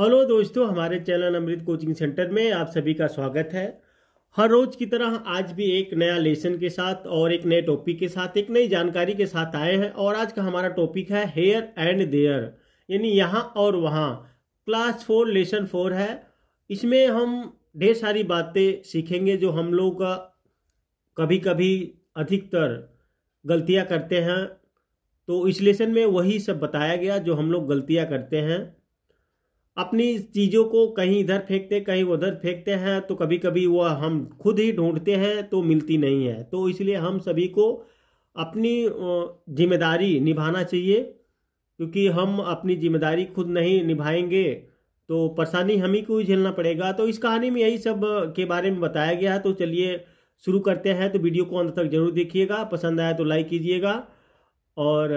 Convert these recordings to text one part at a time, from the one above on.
Hello दोस्तों, हमारे channel अमृत coaching centre में आप सभी का स्वागत है। हर रोज की तरह आज भी एक नया लेसन के साथ और एक नए टॉपिक के साथ, एक नई जानकारी के साथ आए हैं। और आज का हमारा टॉपिक है हेयर एंड देयर, यानी यहाँ और वहाँ। क्लास 4 लेसन 4 है। इसमें हम ढेर सारी बातें सीखेंगे जो हम लोग का कभी कभी अधिकतर गलतियाँ करते हैं। तो इस लेसन में वही सब बताया गया जो हम लोग गलतियाँ करते हैं। अपनी चीज़ों को कहीं इधर फेंकते कहीं उधर फेंकते हैं, तो कभी कभी वह हम खुद ही ढूंढते हैं तो मिलती नहीं है। तो इसलिए हम सभी को अपनी जिम्मेदारी निभाना चाहिए, क्योंकि हम अपनी जिम्मेदारी खुद नहीं निभाएंगे तो परेशानी हम ही को ही झेलना पड़ेगा। तो इस कहानी में यही सब के बारे में बताया गया है। तो चलिए शुरू करते हैं। तो वीडियो को अंत तक जरूर देखिएगा, पसंद आया तो लाइक कीजिएगा, और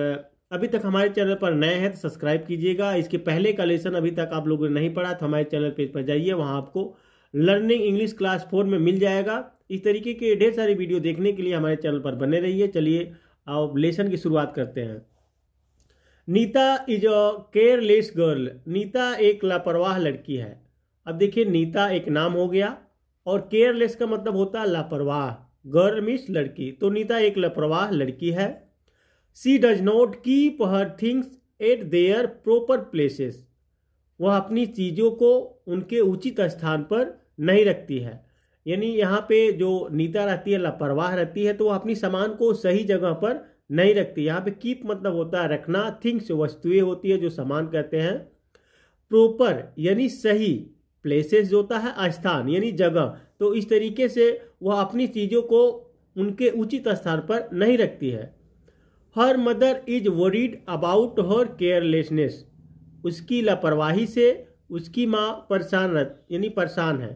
अभी तक हमारे चैनल पर नए हैं तो सब्सक्राइब कीजिएगा। इसके पहले का लेसन अभी तक आप लोगों ने नहीं पढ़ा तो हमारे चैनल पेज पर जाइए, वहाँ आपको लर्निंग इंग्लिश क्लास 4 में मिल जाएगा। इस तरीके के ढेर सारी वीडियो देखने के लिए हमारे चैनल पर बने रहिए। चलिए अब लेसन की शुरुआत करते हैं। Nita is a careless girl. Nita एक लापरवाह लड़की है। अब देखिए, नीता एक नाम हो गया और केयरलेस का मतलब होता है लापरवाह, गर्ल मीन्स लड़की। तो नीता एक लापरवाह लड़की है। She does not keep her things at their proper places. वह अपनी चीज़ों को उनके उचित स्थान पर नहीं रखती है। यानी यहाँ पे जो नीता रहती है, लापरवाह रहती है, तो वह अपनी सामान को सही जगह पर नहीं रखती। यहाँ पे कीप मतलब होता है रखना, थिंग्स वस्तुएं होती है जो सामान कहते हैं, प्रॉपर यानी सही, प्लेसेस जो होता है स्थान यानी जगह। तो इस तरीके से वह अपनी चीज़ों को उनके उचित स्थान पर नहीं रखती है। Her mother is worried about her carelessness. उसकी लापरवाही से उसकी माँ परेशान है।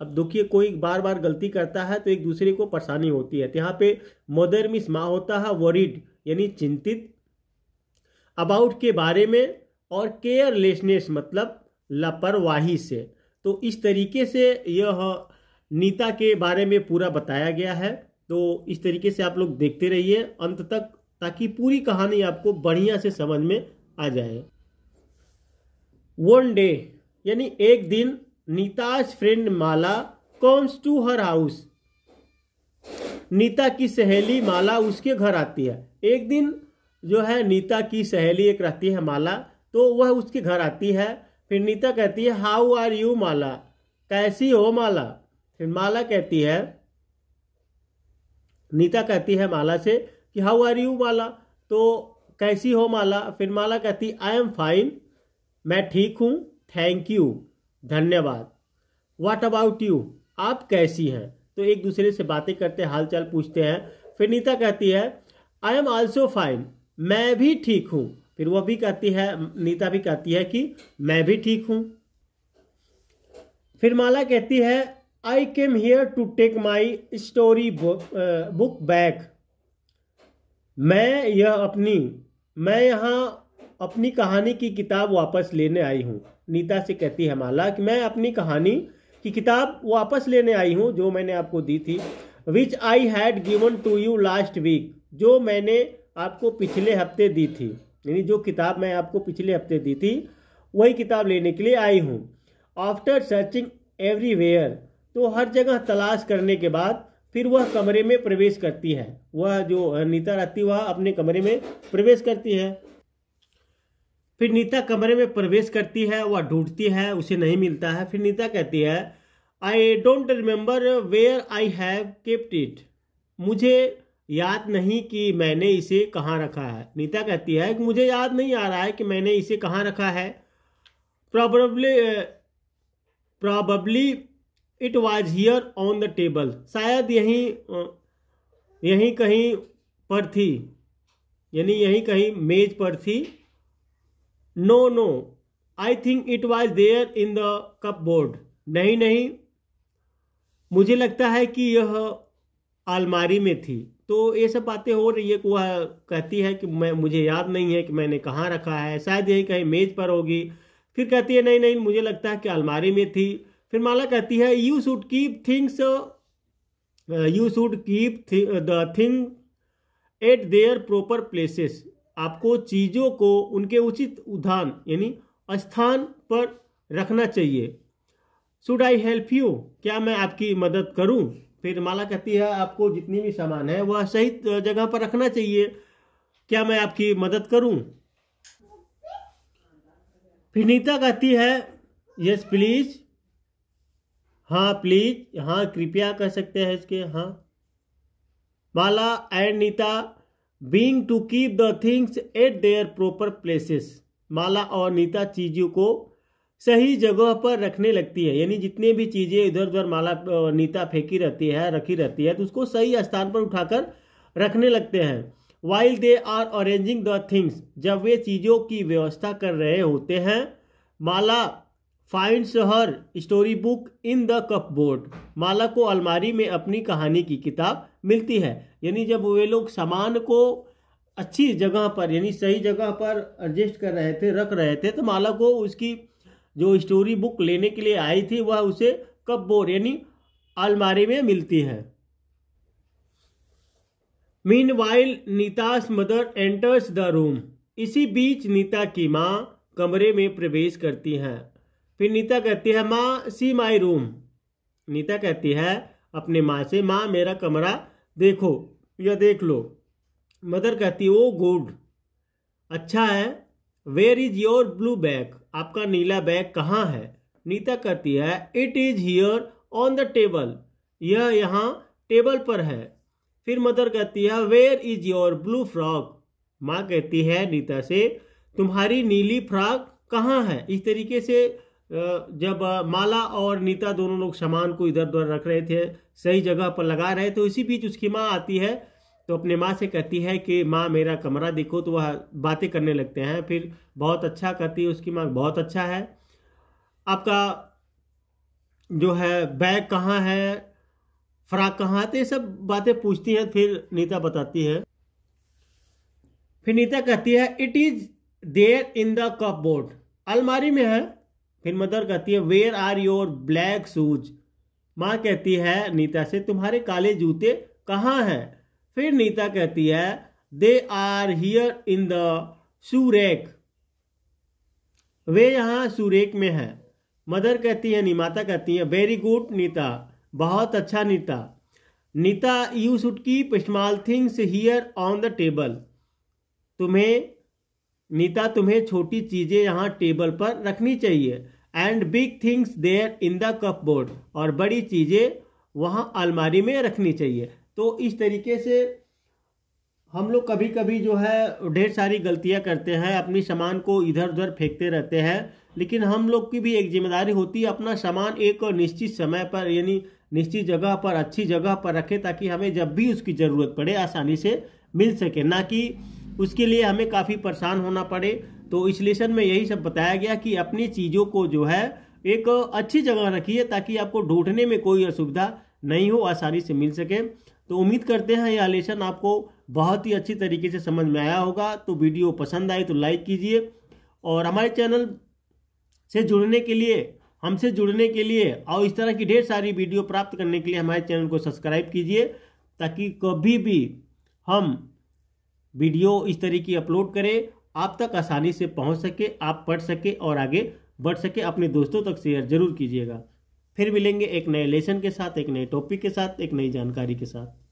अब देखिए, कोई बार बार गलती करता है तो एक दूसरे को परेशानी होती है। तो यहाँ पे मदर मीन्स माँ होता है, वरीड यानी चिंतित, अबाउट के बारे में, और केयरलेसनेस मतलब लापरवाही से। तो इस तरीके से यह नीता के बारे में पूरा बताया गया है। तो इस तरीके से आप लोग देखते रहिए अंत तक, ताकि पूरी कहानी आपको बढ़िया से समझ में आ जाए। वन डे यानी एक दिन, Nita's friend Mala comes to her house. Nita की सहेली माला उसके घर आती है। एक दिन जो है नीता की सहेली एक रहती है माला, तो वह उसके घर आती है। फिर नीता कहती है हाउ आर यू माला, कैसी हो माला। फिर माला कहती है, नीता कहती है माला से कि हाउ आर यू माला, तो कैसी हो माला। फिर माला कहती आई एम फाइन, मैं ठीक हूँ, थैंक यू, धन्यवाद। व्हाट अबाउट यू, आप कैसी हैं। तो एक दूसरे से बातें करते, हालचाल पूछते हैं। फिर नीता कहती है आई एम आल्सो फाइन, मैं भी ठीक हूँ। फिर वह भी कहती है, नीता भी कहती है कि मैं भी ठीक हूँ। फिर माला कहती है I came here to take my story book back, मैं यहाँ अपनी कहानी की किताब वापस लेने आई हूँ। नीता से कहती है माला कि मैं अपनी कहानी की किताब वापस लेने आई हूँ जो मैंने आपको दी थी। Which I had given to you last week, जो मैंने आपको पिछले हफ्ते दी थी, यानी जो किताब मैं आपको पिछले हफ्ते दी थी वही किताब लेने के लिए आई हूँ। आफ्टर सर्चिंग एवरीवेयर, तो हर जगह तलाश करने के बाद फिर वह कमरे में प्रवेश करती है। वह जो नीता रहती है वह अपने कमरे में प्रवेश करती है। फिर नीता कमरे में प्रवेश करती है, वह ढूंढती है, उसे नहीं मिलता है। फिर नीता कहती है I don't remember where I have kept it, मुझे याद नहीं कि मैंने इसे कहाँ रखा है। नीता कहती है कि मुझे याद नहीं आ रहा है कि मैंने इसे कहाँ रखा है। Probably it was here on the table, शायद यहीं कहीं पर थी, यानी यहीं कहीं मेज पर थी। No no I think it was there in the cupboard, नहीं, मुझे लगता है कि यह अलमारी में थी। तो ये सब बातें हो रही है। वह कहती है कि मुझे याद नहीं है कि मैंने कहाँ रखा है, शायद यहीं कहीं मेज पर होगी। फिर कहती है नहीं, मुझे लगता है कि अलमारी में थी। फिर माला कहती है you should keep the thing at their proper places, आपको चीज़ों को उनके उचित स्थान पर रखना चाहिए। शुड आई हेल्प यू, क्या मैं आपकी मदद करूं? फिर माला कहती है आपको जितनी भी सामान है वह सही जगह पर रखना चाहिए, क्या मैं आपकी मदद करूं? फिर नीता कहती है यस प्लीज, हाँ प्लीज, हाँ कृपया कह सकते हैं इसके, हाँ। Mala and Nita being to keep the things at their proper places. Mala और नीता चीज़ों को सही जगह पर रखने लगती है, यानी जितने भी चीज़ें इधर उधर माला नीता फेंकी रहती है, रखी रहती है, तो उसको सही स्थान पर उठाकर रखने लगते हैं। While they are arranging the things, जब वे चीज़ों की व्यवस्था कर रहे होते हैं। Mala finds her story book in the cupboard, Mala को अलमारी में अपनी कहानी की किताब मिलती है। यानी जब वे लोग सामान को अच्छी जगह पर, यानी सही जगह पर एडजस्ट कर रहे थे, रख रहे थे, तो माला को उसकी जो स्टोरी बुक लेने के लिए आई थी वह उसे कपबोर्ड यानी अलमारी में मिलती है। Meanwhile Nita's mother enters the room, इसी बीच नीता की माँ कमरे में प्रवेश करती हैं। फिर नीता कहती है माँ सी माई रूम, नीता कहती है अपने माँ से माँ मेरा कमरा देखो या देख लो। मदर कहती है ओ गुड, अच्छा है। Where is your blue bag, आपका नीला बैग कहाँ है? नीता कहती है it is here on the table, यह यहाँ टेबल पर है। फिर मदर कहती है where is your blue frock, माँ कहती है नीता से तुम्हारी नीली फ्रॉक कहाँ है। इस तरीके से जब माला और नीता दोनों लोग सामान को इधर उधर रख रहे थे, सही जगह पर लगा रहे थे, तो इसी बीच उसकी माँ आती है, तो अपने माँ से कहती है कि माँ मेरा कमरा देखो, तो वह बातें करने लगते हैं। फिर बहुत अच्छा कहती है उसकी माँ, बहुत अच्छा है, आपका जो है बैग कहाँ है, फ्राक कहाँ है, तो ये सब बातें पूछती हैं। फिर नीता बताती है, फिर नीता कहती है it is there in the cupboard, अलमारी में है। फिर मदर कहती है where are your black shoes, माँ कहती है नीता से तुम्हारे काले जूते कहाँ हैं? फिर नीता कहती है they are here in the shoe rack, वे यहाँ शू रैक में है। मदर कहती है, निमाता कहती है वेरी गुड नीता, बहुत अच्छा Nita. Nita you should keep small things here on the table, तुम्हें नीता तुम्हें छोटी चीज़ें यहाँ टेबल पर रखनी चाहिए। And big things there in the cupboard, और बड़ी चीज़ें वहाँ अलमारी में रखनी चाहिए। तो इस तरीके से हम लोग कभी कभी जो है ढेर सारी गलतियां करते हैं, अपनी सामान को इधर उधर फेंकते रहते हैं, लेकिन हम लोग की भी एक जिम्मेदारी होती है अपना सामान एक निश्चित समय पर यानी निश्चित जगह पर, अच्छी जगह पर रखें, ताकि हमें जब भी उसकी ज़रूरत पड़े आसानी से मिल सके, ना कि उसके लिए हमें काफ़ी परेशान होना पड़े। तो इस लेसन में यही सब बताया गया कि अपनी चीज़ों को जो है एक अच्छी जगह रखिए, ताकि आपको ढूंढने में कोई असुविधा नहीं हो, आसानी से मिल सके। तो उम्मीद करते हैं यह लेसन आपको बहुत ही अच्छी तरीके से समझ में आया होगा। तो वीडियो पसंद आए तो लाइक कीजिए, और हमारे चैनल से जुड़ने के लिए, हमसे जुड़ने के लिए और इस तरह की ढेर सारी वीडियो प्राप्त करने के लिए हमारे चैनल को सब्सक्राइब कीजिए, ताकि कभी भी हम वीडियो इस तरह की अपलोड करें आप तक आसानी से पहुंच सके, आप पढ़ सके और आगे बढ़ सके। अपने दोस्तों तक शेयर जरूर कीजिएगा। फिर मिलेंगे एक नए लेसन के साथ, एक नए टॉपिक के साथ, एक नई जानकारी के साथ।